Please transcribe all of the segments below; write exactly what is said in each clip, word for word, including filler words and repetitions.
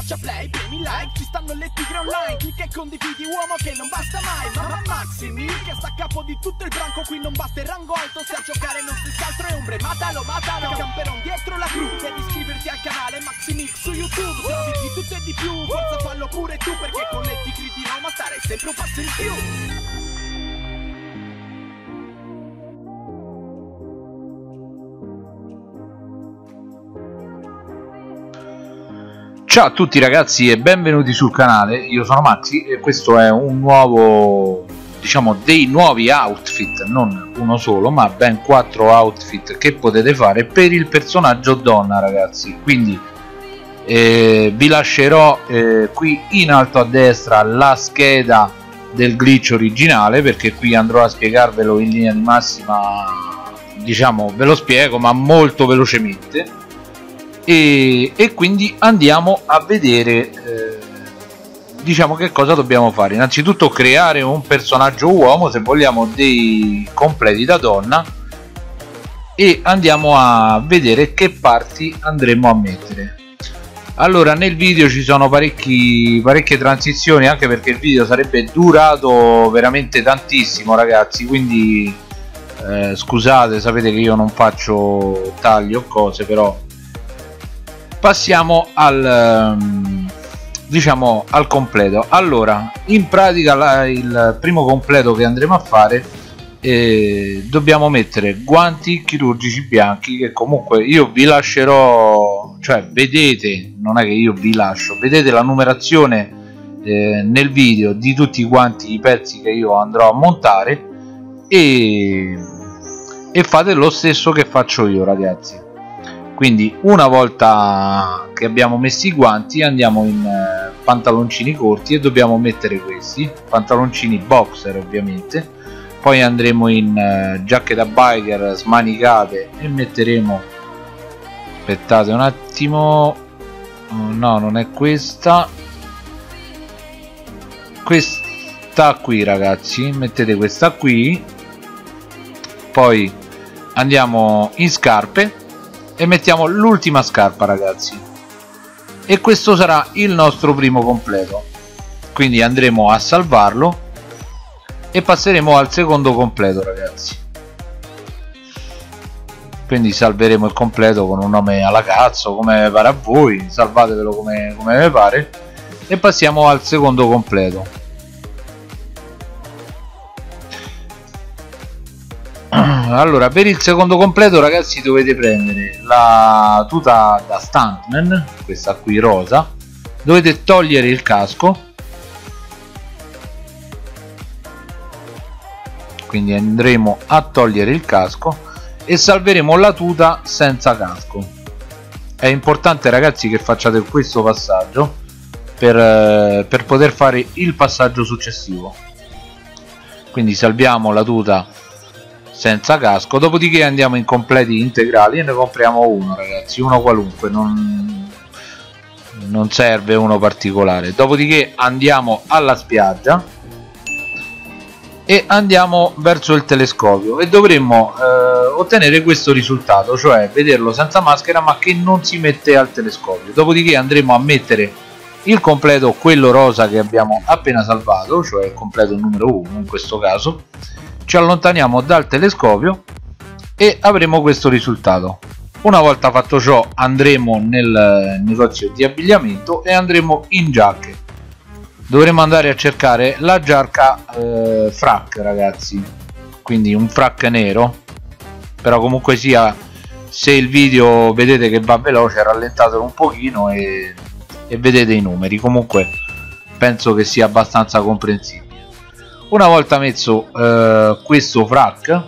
schiaccia play, premi like, ci stanno le tigre online. Clicca e condividi, uomo, che non basta mai. Mamma MAXIMILK che sta a capo di tutto il branco. Qui non basta il rango alto, se a giocare non si altro è ombre. Matalo, matalo, camperon dietro la cru. Devi iscriverti al canale MAXIMILK su YouTube. Se avvicini tutto e di più, forza fallo pure tu, perché con le tigre di Roma stare sempre un passo in più. Ciao a tutti ragazzi e benvenuti sul canale, io sono Maxi e questo è un nuovo, diciamo dei nuovi outfit, non uno solo ma ben quattro outfit che potete fare per il personaggio donna ragazzi. Quindi eh, vi lascerò eh, qui in alto a destra la scheda del glitch originale, perché qui andrò a spiegarvelo in linea di massima, diciamo ve lo spiego ma molto velocemente. E, e quindi andiamo a vedere eh, diciamo che cosa dobbiamo fare. Innanzitutto creare un personaggio uomo, se vogliamo dei completi da donna, e andiamo a vedere che parti andremo a mettere. Allora, nel video ci sono parecchi, parecchie transizioni, anche perché il video sarebbe durato veramente tantissimo ragazzi, quindi eh, scusate, sapete che io non faccio tagli o cose, però passiamo al, diciamo, al completo. Allora, in pratica la, il primo completo che andremo a fare eh, dobbiamo mettere guanti chirurgici bianchi, che comunque io vi lascerò, cioè vedete, non è che io vi lascio, vedete la numerazione eh, nel video di tutti quanti i pezzi che io andrò a montare e, e fate lo stesso che faccio io ragazzi. Quindi una volta che abbiamo messo i guanti andiamo in eh, pantaloncini corti e dobbiamo mettere questi pantaloncini boxer ovviamente, poi andremo in eh, giacche da biker smanicate e metteremo, aspettate un attimo, no non è questa, questa qui ragazzi, mettete questa qui, poi andiamo in scarpe e mettiamo l'ultima scarpa ragazzi, e questo sarà il nostro primo completo. Quindi andremo a salvarlo e passeremo al secondo completo ragazzi. Quindi salveremo il completo con un nome alla cazzo, come pare a voi, salvatevelo come, come vi pare, e passiamo al secondo completo. Allora, per il secondo completo ragazzi dovete prendere la tuta da stuntman, questa qui rosa, dovete togliere il casco, quindi andremo a togliere il casco e salveremo la tuta senza casco. È importante ragazzi che facciate questo passaggio per, per poter fare il passaggio successivo. Quindi salviamo la tuta senza casco, dopodiché andiamo in completi integrali e ne compriamo uno ragazzi, uno qualunque, non, non serve uno particolare. Dopodiché andiamo alla spiaggia e andiamo verso il telescopio e dovremmo eh, ottenere questo risultato, cioè vederlo senza maschera ma che non si mette al telescopio. Dopodiché andremo a mettere il completo, quello rosa che abbiamo appena salvato, cioè il completo numero uno in questo caso. Ci allontaniamo dal telescopio e avremo questo risultato. Una volta fatto ciò andremo nel negozio di abbigliamento e andremo in giacche, dovremo andare a cercare la giacca eh, frac ragazzi, quindi un frac nero, però comunque sia, se il video vedete che va veloce rallentatelo un pochino e, e vedete i numeri, comunque penso che sia abbastanza comprensibile. Una volta messo eh, questo frac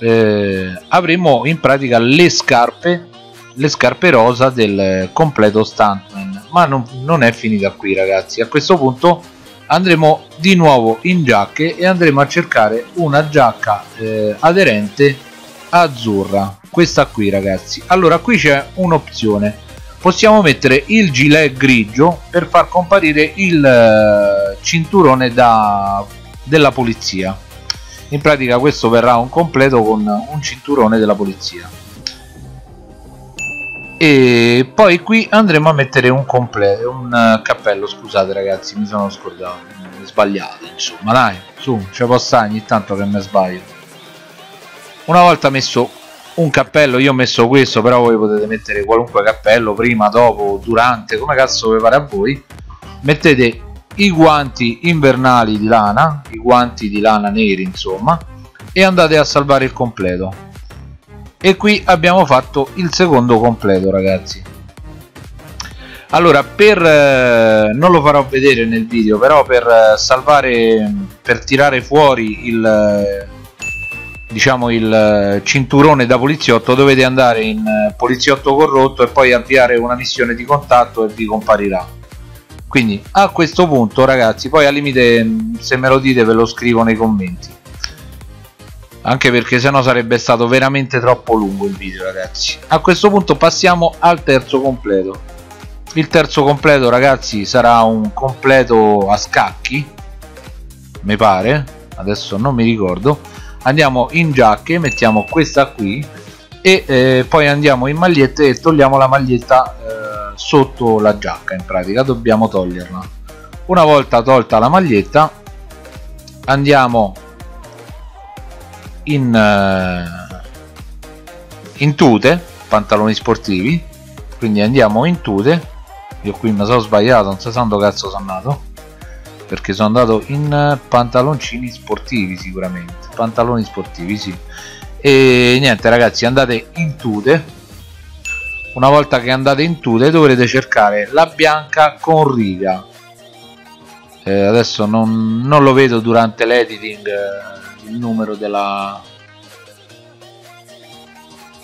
eh, avremo in pratica le scarpe le scarpe rosa del completo stuntman, ma non, non è finita qui ragazzi. A questo punto andremo di nuovo in giacche e andremo a cercare una giacca eh, aderente azzurra, questa qui ragazzi. Allora, qui c'è un'opzione, possiamo mettere il gilet grigio per far comparire il eh, cinturone da della polizia. In pratica questo verrà un completo con un cinturone della polizia, E poi qui andremo a mettere un, comple un cappello, scusate ragazzi, mi sono scordato, sbagliato, insomma, dai, su, ci può stare ogni tanto che mi sbaglio. Una volta messo un cappello, io ho messo questo, però voi potete mettere qualunque cappello, prima, dopo, durante, come cazzo vi pare a voi. Mettete i guanti invernali di lana, i guanti di lana neri, insomma, e andate a salvare il completo. E qui abbiamo fatto il secondo completo, ragazzi. Allora, per eh, non lo farò vedere nel video, però per eh, salvare, per tirare fuori il eh, diciamo il eh, cinturone da poliziotto, dovete andare in eh, poliziotto corrotto e poi avviare una missione di contatto e vi comparirà. Quindi a questo punto, ragazzi, poi al limite, se me lo dite ve lo scrivo nei commenti, anche perché sennò sarebbe stato veramente troppo lungo il video, ragazzi. A questo punto passiamo al terzo completo. Il terzo completo, ragazzi, sarà un completo a scacchi, mi pare, adesso non mi ricordo. Andiamo in giacche, mettiamo questa qui e eh, poi andiamo in magliette e togliamo la maglietta eh, sotto la giacca, in pratica dobbiamo toglierla. Una volta tolta la maglietta andiamo In, in tute, pantaloni sportivi, quindi andiamo in tute. Io qui mi sono sbagliato, non so quando cazzo sono andato, perché sono andato in pantaloncini sportivi, sicuramente pantaloni sportivi, sì. E niente, ragazzi, andate in tute. Una volta che andate in tute dovrete cercare la bianca con riga. Eh, adesso non, non lo vedo durante l'editing eh, il numero della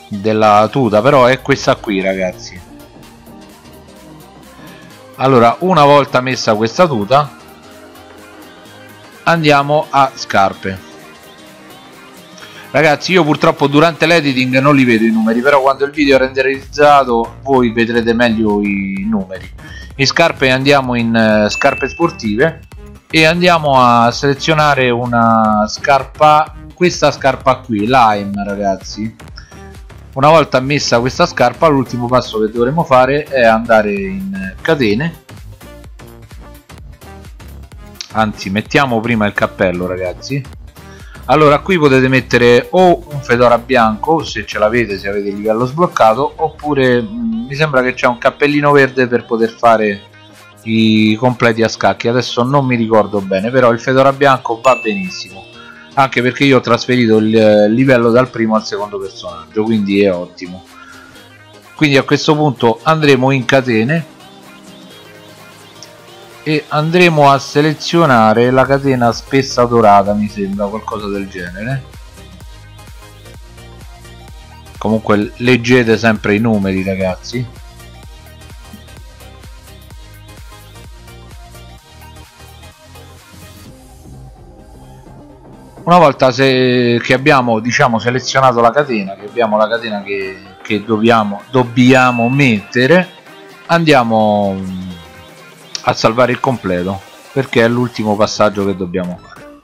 della tuta, però è questa qui, ragazzi. Allora, una volta messa questa tuta andiamo a scarpe. Ragazzi, io purtroppo durante l'editing non li vedo i numeri, però quando il video è renderizzato voi vedrete meglio i numeri. In scarpe andiamo in uh, scarpe sportive e andiamo a selezionare una scarpa, questa scarpa qui, lime, ragazzi. Una volta messa questa scarpa, l'ultimo passo che dovremo fare è andare in catene, anzi mettiamo prima il cappello, ragazzi. Allora, qui potete mettere o un fedora bianco, se ce l'avete, se avete il livello sbloccato, oppure mh, mi sembra che c'è un cappellino verde per poter fare i completi a scacchi, adesso non mi ricordo bene, però il fedora bianco va benissimo, anche perché io ho trasferito il livello dal primo al secondo personaggio, quindi è ottimo. Quindi a questo punto andremo in catene e andremo a selezionare la catena spessa dorata, mi sembra, qualcosa del genere. Comunque leggete sempre i numeri, ragazzi. Una volta se, che abbiamo, diciamo, selezionato la catena, che abbiamo la catena che, che dobbiamo, dobbiamo mettere, andiamo a salvare il completo, perché è l'ultimo passaggio che dobbiamo fare.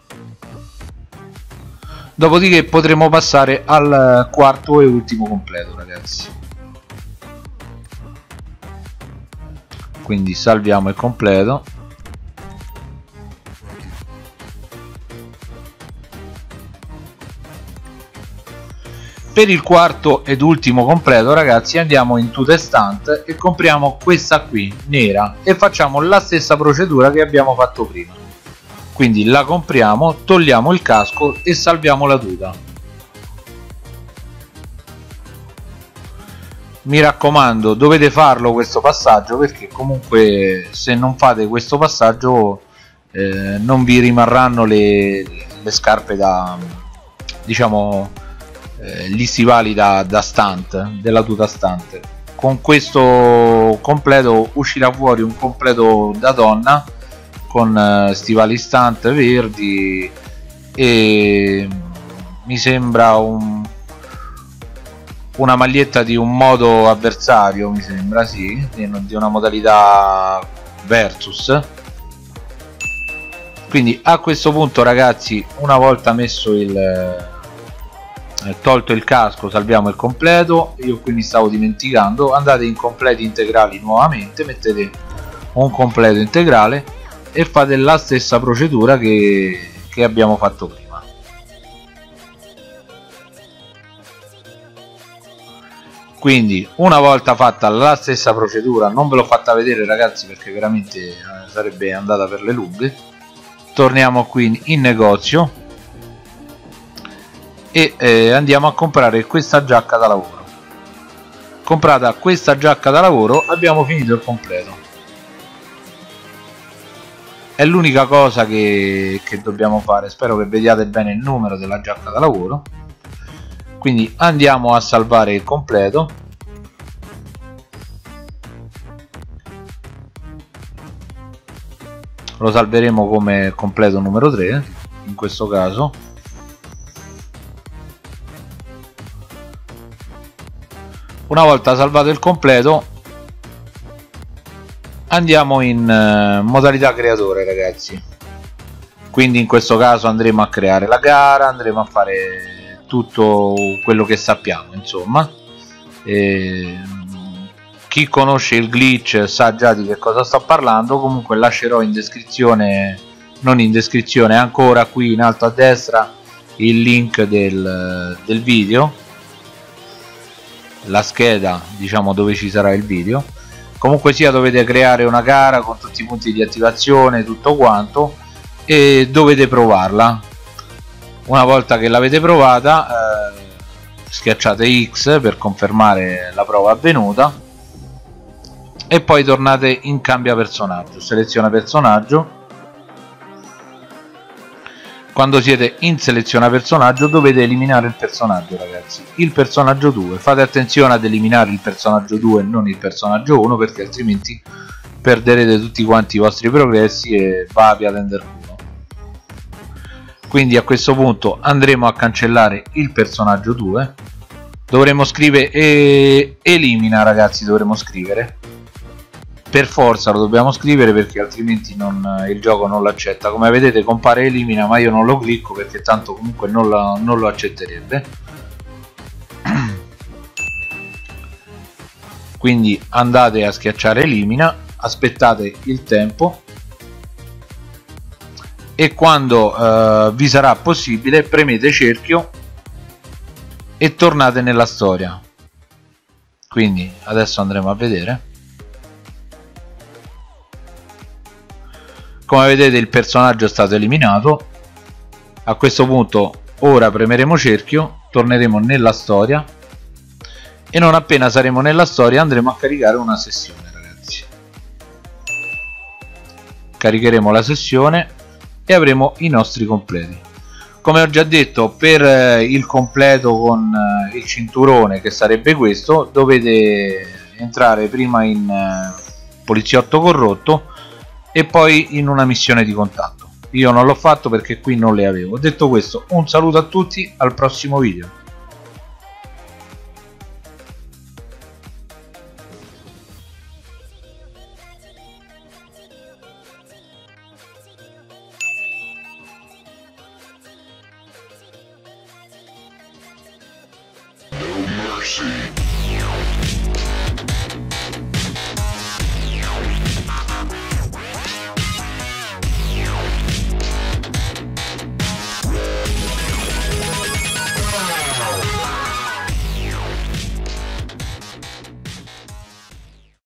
Dopodiché potremo passare al quarto e ultimo completo, ragazzi. Quindi salviamo il completo. Per il quarto ed ultimo completo, ragazzi, andiamo in tuta estant e compriamo questa qui, nera, e facciamo la stessa procedura che abbiamo fatto prima. Quindi la compriamo, togliamo il casco e salviamo la tuta. Mi raccomando, dovete farlo questo passaggio, perché comunque se non fate questo passaggio eh, non vi rimarranno le, le scarpe da, diciamo, gli stivali da, da stunt, della tuta stunt. Con questo completo uscirà fuori un completo da donna con stivali stunt verdi e mi sembra un, una maglietta di un modo avversario, mi sembra, sì, di una modalità versus. Quindi a questo punto, ragazzi, una volta messo il eh, tolto il casco salviamo il completo, io qui mi stavo dimenticando, andate in completi integrali nuovamente, mettete un completo integrale e fate la stessa procedura che, che abbiamo fatto prima. Quindi una volta fatta la stessa procedura, non ve l'ho fatta vedere ragazzi perché veramente eh, sarebbe andata per le lunghe, torniamo qui in negozio e eh, andiamo a comprare questa giacca da lavoro. Comprata questa giacca da lavoro abbiamo finito il completo, è l'unica cosa che, che dobbiamo fare. Spero che vediate bene il numero della giacca da lavoro, quindi andiamo a salvare il completo . Lo salveremo come completo numero tre in questo caso, una volta salvato il completo andiamo in eh, modalità creatore ragazzi, quindi in questo caso andremo a creare la gara, andremo a fare tutto quello che sappiamo insomma, e chi conosce il glitch sa già di che cosa sto parlando. Comunque lascerò in descrizione, non in descrizione, ancora qui in alto a destra il link del, del video, la scheda diciamo dove ci sarà il video. Comunque sia dovete creare una gara con tutti i punti di attivazione, tutto quanto, e dovete provarla. Una volta che l'avete provata eh, schiacciate X per confermare la prova avvenuta e poi tornate in cambia personaggio, seleziona personaggio. Quando siete in seleziona personaggio dovete eliminare il personaggio ragazzi, il personaggio due, fate attenzione ad eliminare il personaggio due e non il personaggio uno perché altrimenti perderete tutti quanti i vostri progressi e va via tender culo. Quindi a questo punto andremo a cancellare il personaggio due, dovremo scrivere e... elimina ragazzi, dovremo scrivere per forza, lo dobbiamo scrivere perché altrimenti non, il gioco non l'accetta. Come vedete compare elimina ma io non lo clicco perché tanto comunque non, la, non lo accetterebbe. Quindi andate a schiacciare elimina, aspettate il tempo e quando eh, vi sarà possibile premete cerchio e tornate nella storia. Quindi adesso andremo a vedere. Come vedete il personaggio è stato eliminato, a questo punto ora premeremo cerchio, torneremo nella storia e non appena saremo nella storia andremo a caricare una sessione ragazzi. Caricheremo la sessione e avremo i nostri completi. Come ho già detto, per il completo con il cinturone che sarebbe questo, dovete entrare prima in poliziotto corrotto e poi in una missione di contatto. Io non l'ho fatto perché qui non le avevo. Detto questo, un saluto a tutti, al prossimo video. No mercy.